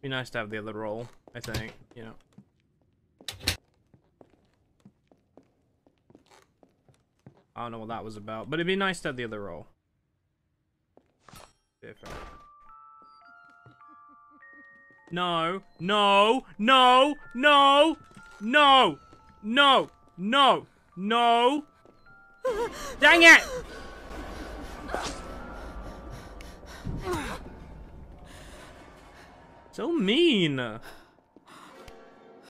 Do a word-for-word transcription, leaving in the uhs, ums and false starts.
Be nice to have the other roll, I think, you know. I don't know what that was about, but it'd be nice to have the other roll. No, no, no, no, no, no, no, no. Dang it! So mean.